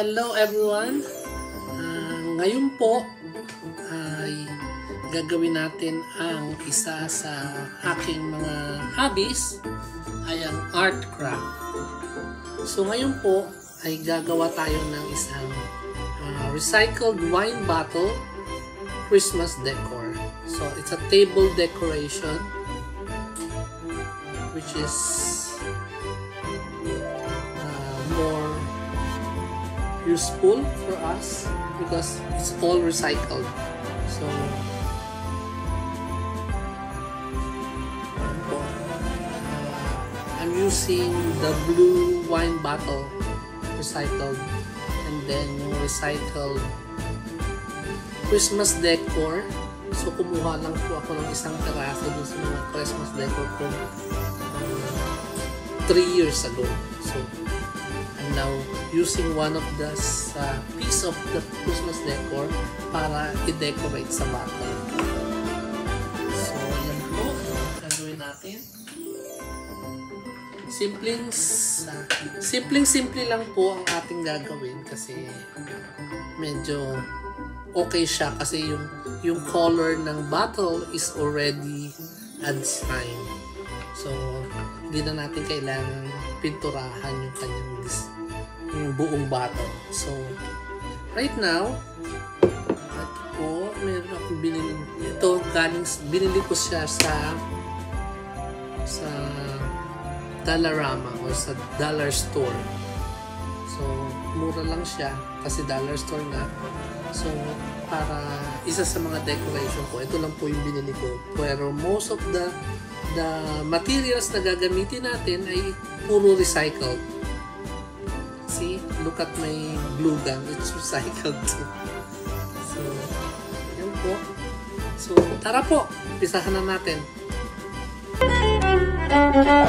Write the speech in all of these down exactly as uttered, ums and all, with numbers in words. Hello everyone! Uh, ngayon po ay gagawin natin ang isa sa aking mga hobbies ay ang art craft. So ngayon po ay gagawa tayo ng isang uh, recycled wine bottle Christmas decor. So it's a table decoration which is uh, more useful for us because it's all recycled. So uh, I'm using the blue wine bottle recycled and then recycled Christmas decor. So kumuha lang po ako ng isang teraso dun sa mga Christmas decor ko three years ago. So I'm now using one of the uh, piece of the Christmas decor para i-decorate sa bottle. So yan po ang gawin natin. Simpleng, uh, simpleng simple lang po ang ating gagawin kasi medyo okay siya kasi yung yung color ng bottle is already assigned. So hindi na natin kailangan pinturahan yung kanyang yung buong bottle. So right now ito po, meron akong binili ito, galing binili ko siya sa sa Dollarama o sa dollar store. So mura lang siya kasi dollar store na. So, para isa sa mga decoration ko, ito lang po yung binili ko. Pero most of the, the materials na gagamitin natin ay puro recycled. See, look at my glue gun. It's recycled too. So, yun po. So, tara po. Pisahan na natin. Oh,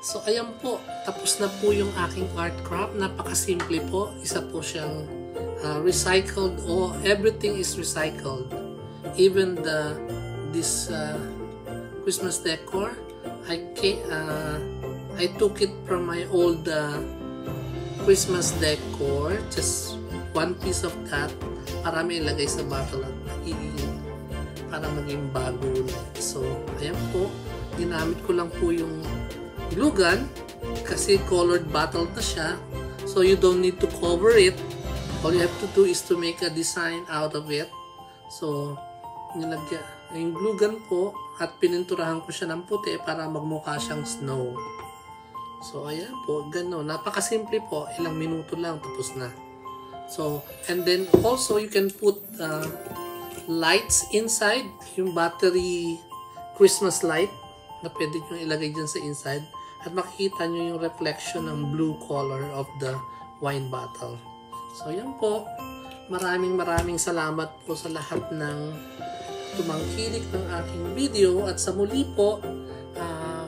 So ayan po, tapos na po yung aking art craft. Napakasimple po. Isa po siyang uh, recycled o everything is recycled. Even the this uh, Christmas decor, I came, uh, I took it from my old uh, Christmas decor. Just one piece of that para may ilagay sa bottle at magiging, para maging bago ulit. So ayan po, ginamit ko lang po yung ilugan kasi colored bottle na siya, so you don't need to cover it. All you have to do is to make a design out of it. So nilagyan yung glue gun po at pininturahan ko siya ng puti para magmukha siyang snow. So ayan po, gano'n, napakasimple po, ilang minuto lang tapos na. So and then also you can put uh, lights inside, yung battery Christmas light na pwede nyo ilagay dyan sa inside. At makikita nyo yung reflection ng blue color of the wine bottle. So yan po. Maraming maraming salamat po sa lahat ng tumangkilik ng aking video. At sa muli po, uh,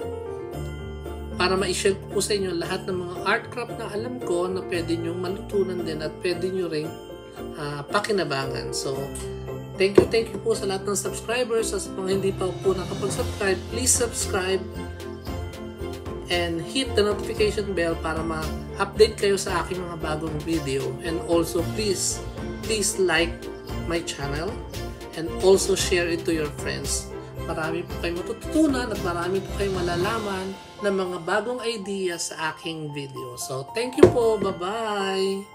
para ma-share ko po sa inyo lahat ng mga art craft na alam ko na pwede nyo malutunan din at pwede nyo rin uh, pakinabangan. So thank you, thank you po sa lahat ng subscribers. As kung hindi pa po nakapag-subscribe, please subscribe and hit the notification bell para ma-update kayo sa aking mga bagong video. And also, please, please like my channel and also share it to your friends. Marami po kayo matututunan at marami po kayo malalaman ng mga bagong idea sa aking video. So, thank you po. Bye-bye!